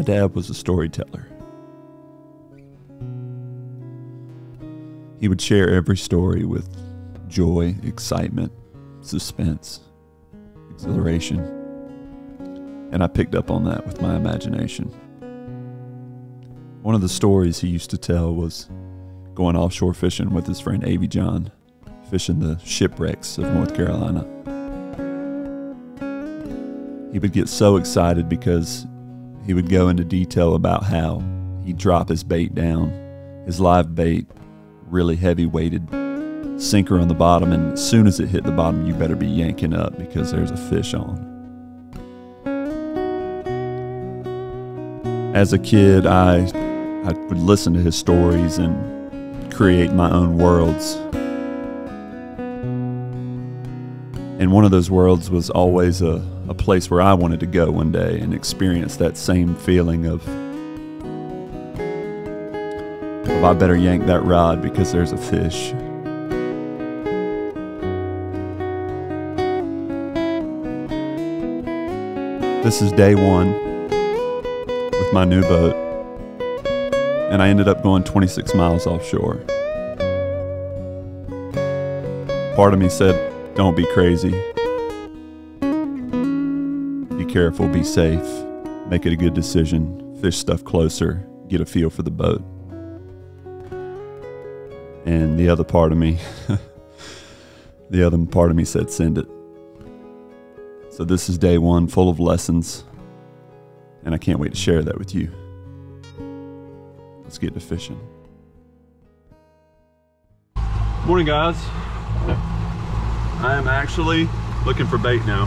My dad was a storyteller. He would share every story with joy, excitement, suspense, exhilaration. And I picked up on that with my imagination. One of the stories he used to tell was going offshore fishing with his friend Avey John, fishing the shipwrecks of North Carolina. He would get so excited because he would go into detail about how he'd drop his bait down, his live bait, really heavy weighted, sinker on the bottom, and as soon as it hit the bottom, you better be yanking up because there's a fish on. As a kid, I would listen to his stories and create my own worlds. And one of those worlds was always a place where I wanted to go one day and experience that same feeling of, I better yank that rod because there's a fish. This is day one with my new boat, and I ended up going 26 miles offshore. Part of me said, don't be crazy. Be careful, be safe, make it a good decision, fish stuff closer, get a feel for the boat. And the other part of me, said, send it. So this is day one, full of lessons, and I can't wait to share that with you. Let's get to fishing. Morning, guys. I am actually looking for bait now.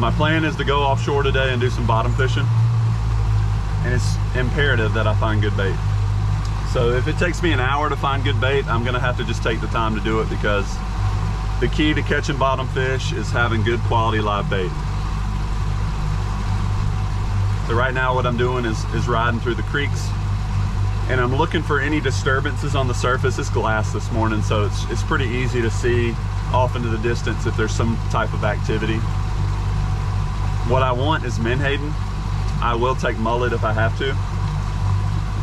My plan is to go offshore today and do some bottom fishing, and it's imperative that I find good bait. So if it takes me an hour to find good bait, I'm gonna have to just take the time to do it, because the key to catching bottom fish is having good quality live bait. So right now what I'm doing is riding through the creeks, and I'm looking for any disturbances on the surface. It's glass this morning, so it's pretty easy to see off into the distance if there's some type of activity. What I want is menhaden. I will take mullet if I have to.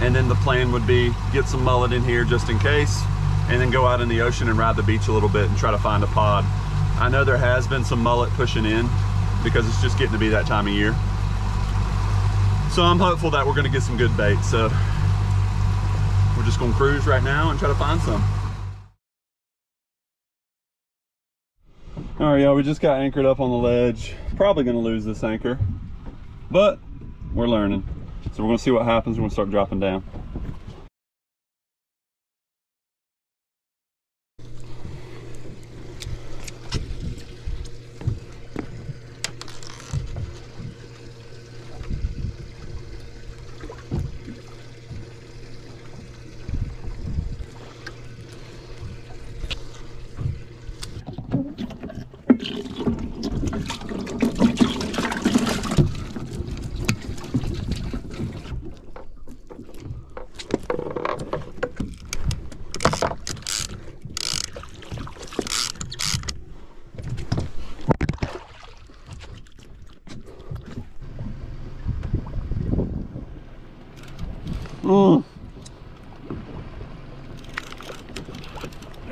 And then the plan would be get some mullet in here just in case, and then go out in the ocean and ride the beach a little bit and try to find a pod. I know there has been some mullet pushing in because it's just getting to be that time of year. So I'm hopeful that we're gonna get some good bait. So we're just gonna cruise right now and try to find some. All right, y'all, we just got anchored up on the ledge. Probably gonna lose this anchor, but we're learning. So we're gonna see what happens. We're gonna start dropping down.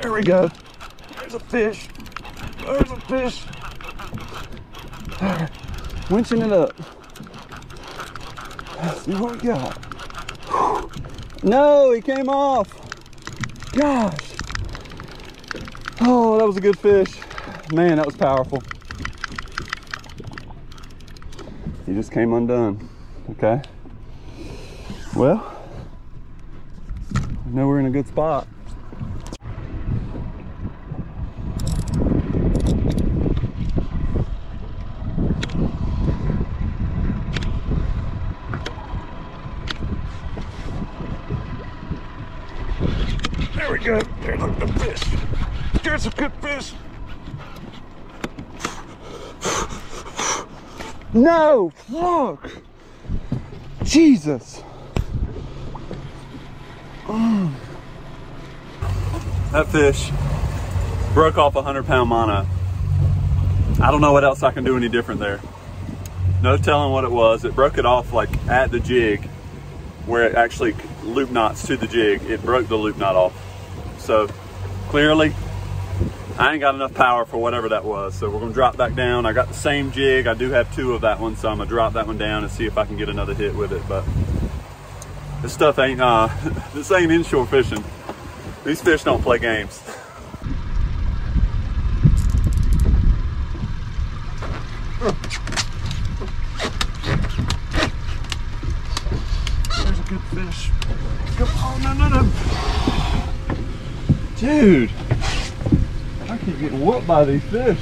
There we go. There's a fish. There's a fish. All right. Winching it up. Let's see what we got. Whew. No, he came off. Gosh. Oh, that was a good fish. Man, that was powerful. He just came undone. Okay. Well, I know we're in a good spot. There we go. There's the fish. There's a good fish. No, look. Jesus. That fish broke off a 100-pound mono. I don't know what else I can do any different there. no telling what it was. It broke it off like at the jig, where it actually loop knots to the jig. It broke the loop knot off. So clearly I ain't got enough power for whatever that was. So we're gonna drop back down. I got the same jig. I do have two of that one, so I'm gonna drop that one down and see if I can get another hit with it. But this stuff ain't, this ain't inshore fishing. These fish don't play games. There's a good fish. Come on, no. Dude, I keep getting whooped by these fish.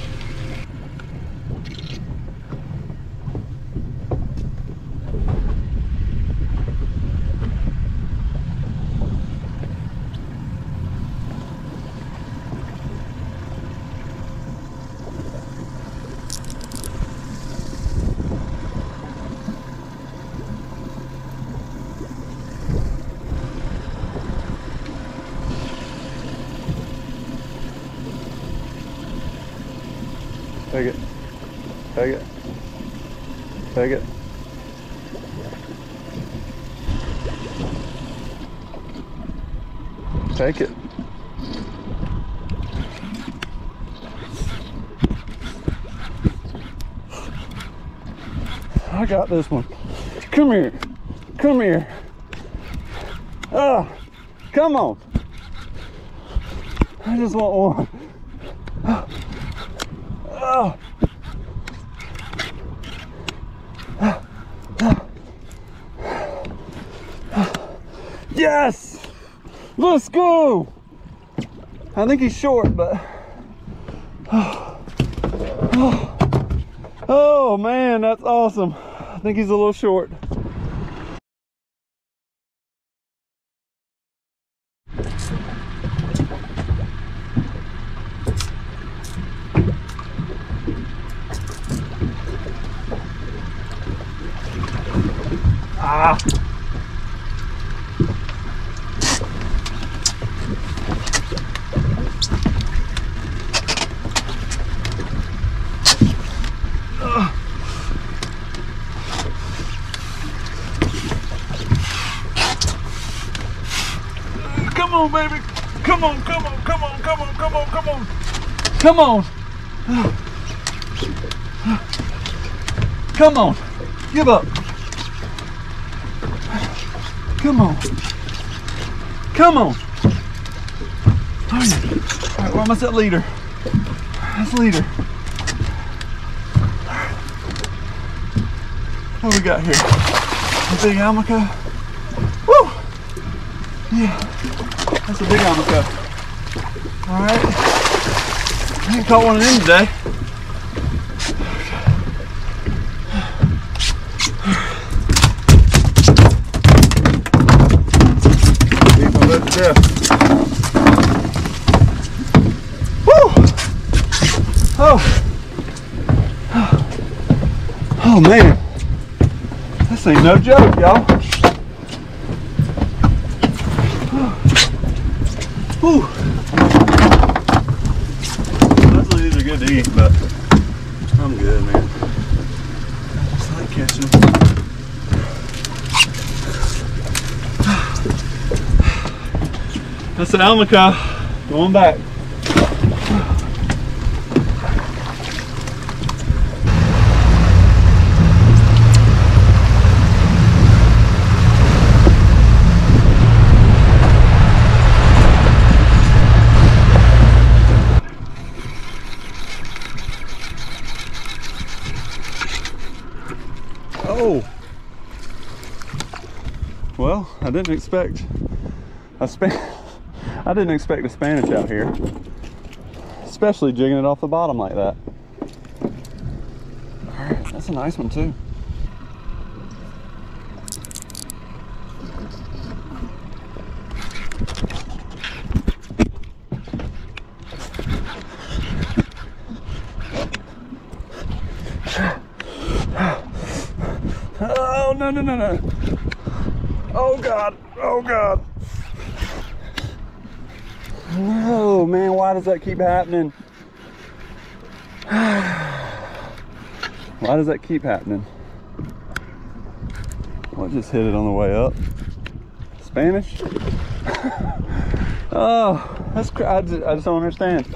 Take it. Take it. Take it. Take it. I got this one. Come here. Come here. Ah, come on. I just want one. Oh. Yes! Let's go! I think he's short, but... Oh man, that's awesome. I think he's a little short. Ah. Come on, baby. Come on. Come on. Give up. Come on. All right, we're almost at leader. That's leader. What do we got here? A big Almaco. Woo! Yeah, that's a big Almaco. All right, I ain't caught one of them today. Yeah. Woo! Oh man, this ain't no joke, y'all. Luckily these are good to eat, but I'm good, man. I just like catching them. That's an Almaco, going back. Oh! Well, I didn't expect a Spanish out here, especially jigging it off the bottom like that. All right, that's a nice one too. Oh, no. Oh God. No, man, why does that keep happening? Why does that keep happening? I just hit it on the way up. Spanish? Oh, that's crazy. I just don't understand.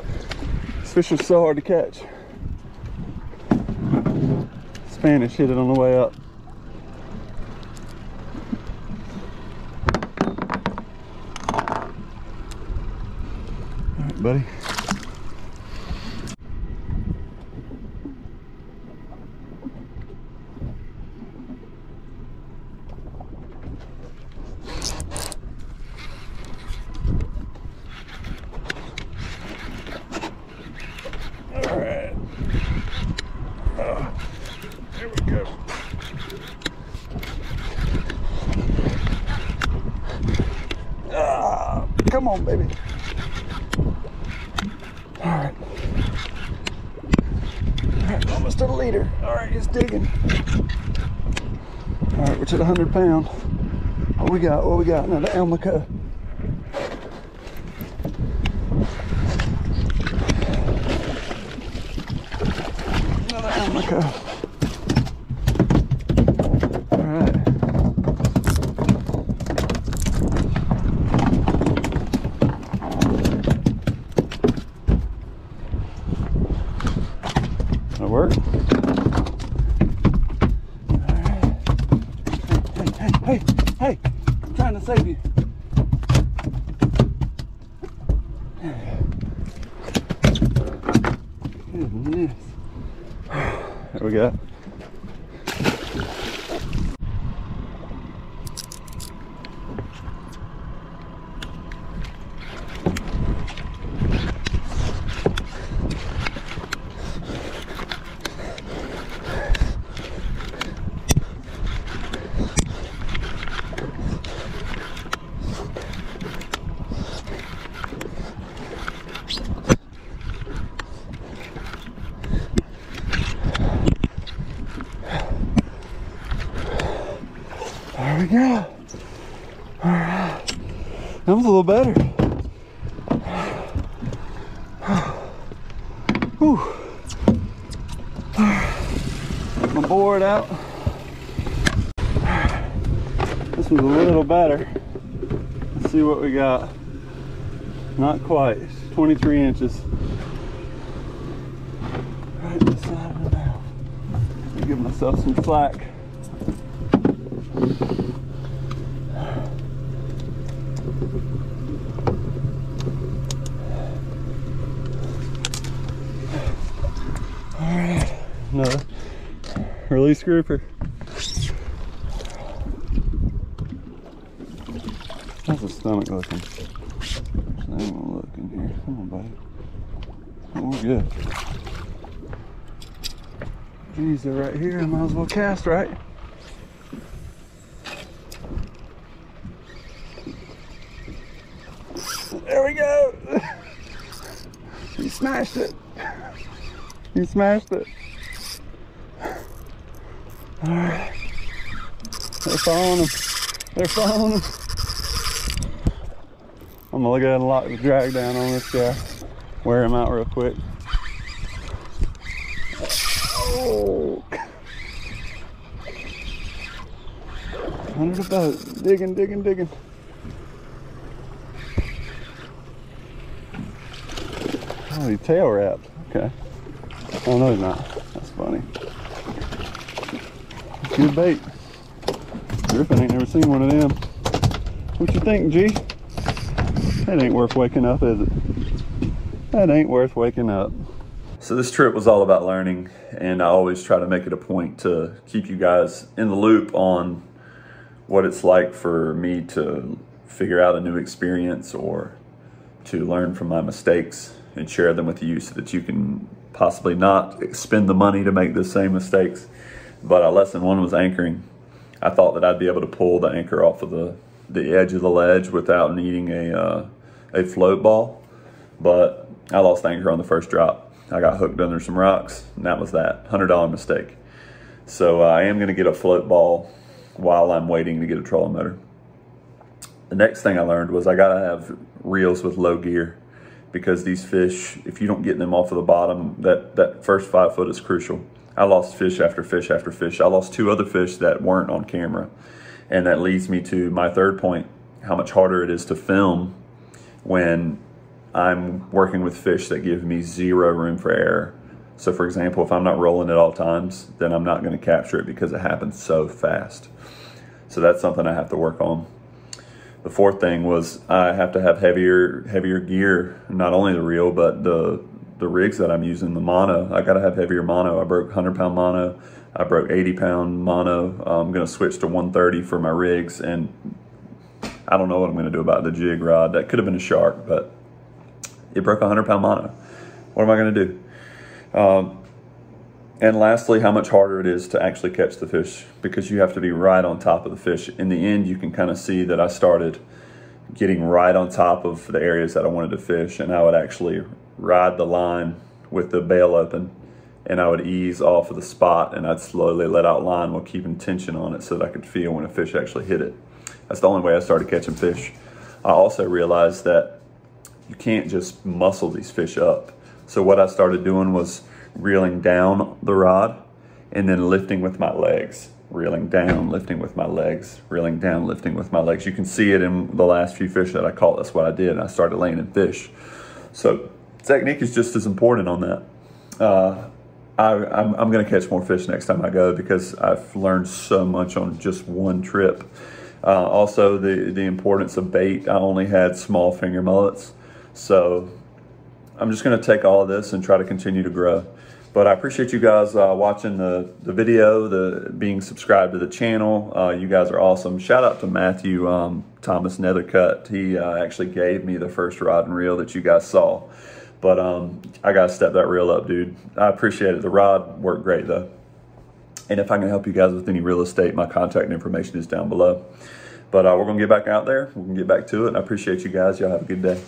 This fish was so hard to catch. Spanish hit it on the way up. All right, buddy. Come on, baby. Alright. Alright, almost to the leader. Alright, it's digging. Alright, we're to the 100 pound. What we got? What we got? Another Almaco. Another Almaco. Alright. Work. All right. Hey, I'm trying to save you. Goodness. There we go. There we go. All right. That was a little better. Whew. My board out. This was a little better. Let's see what we got. Not quite. 23 inches. Right this side of the mouth. I'll give myself some slack. Alright, another release grouper. That's a stomach looking. There's no one looking here. Come on, buddy. Oh, we're good. Geez, they're right here. I might as well cast, right? There we go. You smashed it. You smashed it. All right. They're following him. They're following him. I'm gonna look at it and lock the drag down on this guy. Wear him out real quick. Oh. Under the boat. Digging. Oh, he tail wrapped. Okay. Oh no, he's not. That's funny. That's good bait. Griffin ain't never seen one of them. What you think, G? That ain't worth waking up, is it? That ain't worth waking up. So this trip was all about learning, and I always try to make it a point to keep you guys in the loop on what it's like for me to figure out a new experience or to learn from my mistakes and share them with you so that you can possibly not spend the money to make the same mistakes. But lesson one was anchoring. I thought that I'd be able to pull the anchor off of the edge of the ledge without needing a float ball, but I lost anchor on the first drop. I got hooked under some rocks, and that was that. $100 mistake. So I am gonna get a float ball while I'm waiting to get a trolling motor. The next thing I learned was I gotta have reels with low gear, because these fish, if you don't get them off of the bottom, that first 5 foot is crucial. I lost fish after fish after fish. I lost two other fish that weren't on camera. And that leads me to my third point, how much harder it is to film when I'm working with fish that give me zero room for error. So for example, if I'm not rolling at all times, then I'm not going to capture it because it happens so fast. So that's something I have to work on. The fourth thing was I have to have heavier gear, not only the reel, but the rigs that I'm using, the mono. I got to have heavier mono. I broke 100-pound mono. I broke 80-pound mono. I'm going to switch to 130 for my rigs, and I don't know what I'm going to do about the jig rod. That could have been a shark, but it broke 100-pound mono. What am I going to do? And lastly, how much harder it is to actually catch the fish, because you have to be right on top of the fish. In the end, you can kind of see that I started getting right on top of the areas that I wanted to fish, and I would actually ride the line with the bail open, and I would ease off of the spot, and I'd slowly let out line while keeping tension on it so that I could feel when a fish actually hit it. That's the only way I started catching fish. I also realized that you can't just muscle these fish up. So what I started doing was reeling down the rod and then lifting with my legs, reeling down, lifting with my legs, reeling down, lifting with my legs. You can see it in the last few fish that I caught. That's what I did. I started laying in fish. So technique is just as important on that. I'm going to catch more fish next time I go, because I've learned so much on just one trip. Also, the importance of bait. I only had small finger mullets. So I'm just going to take all of this and try to continue to grow. But I appreciate you guys watching the video, being subscribed to the channel. You guys are awesome. Shout out to Matthew Thomas Nethercut. He actually gave me the first rod and reel that you guys saw. But I got to step that reel up, dude. I appreciate it. The rod worked great, though. And if I can help you guys with any real estate, my contact information is down below. But we're going to get back out there. We're going to get back to it. I appreciate you guys. Y'all have a good day.